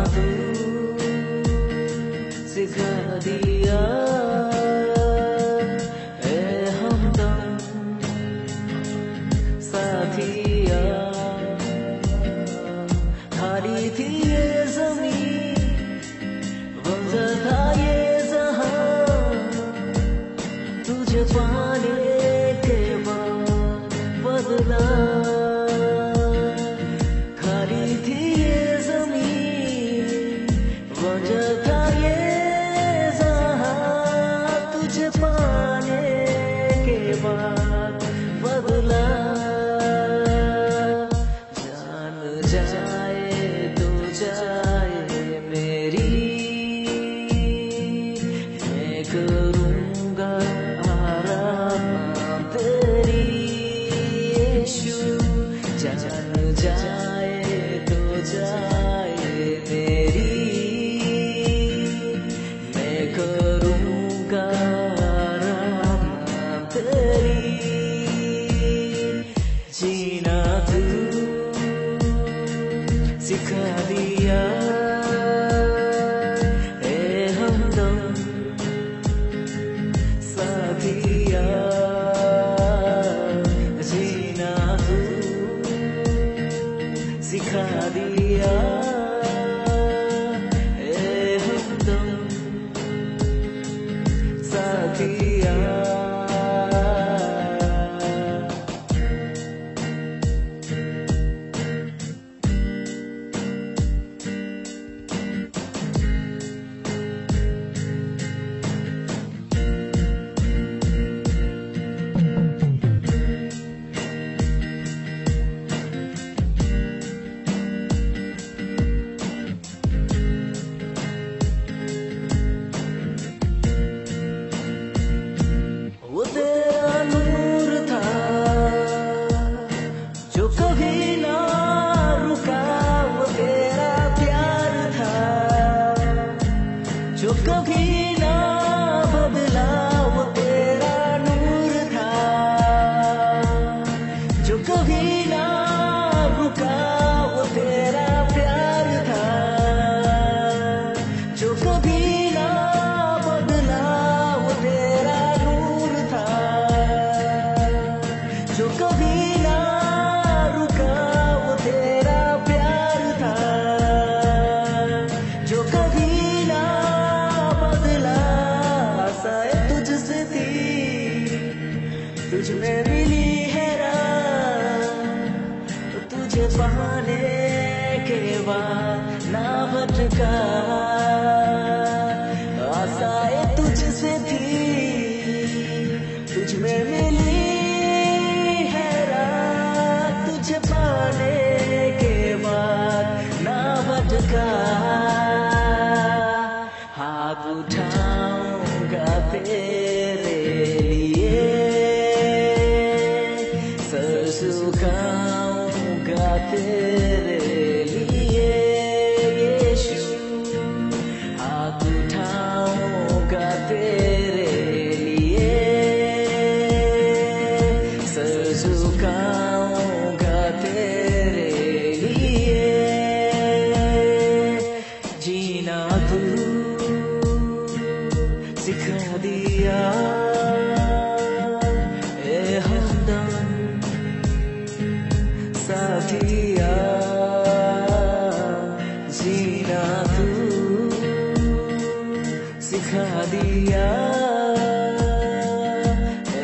जादू सिखा दिया ए हमदम साथिया। हारी थी ये ज़मीं वंजा था ये जहां, तुझे पाने के बाद बदला। सिखा दिया ए हमदम साथिया। जीना तू सिखा दिया ए हमदम साथिया। तुझ में मिली है राह, तुझे पाने के बाद ना भटका। आसाएं तुझसे थी, तुझ में मिली है राह, तुझे पाने के बाद ना भटका। हाथ उठाऊंगा तेरे सुखाऊंगा तेरे लिए यीशु, हाथ उठाऊंगा तेरे लिए, सर सुखाऊंगा तेरे लिए। जीना तू सिखा दिया ए हमदम साथिया। जीना तू सिखा दिया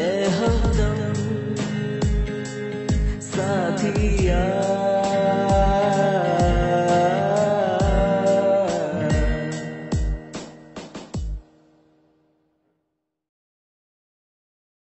ए हमदम साथिया।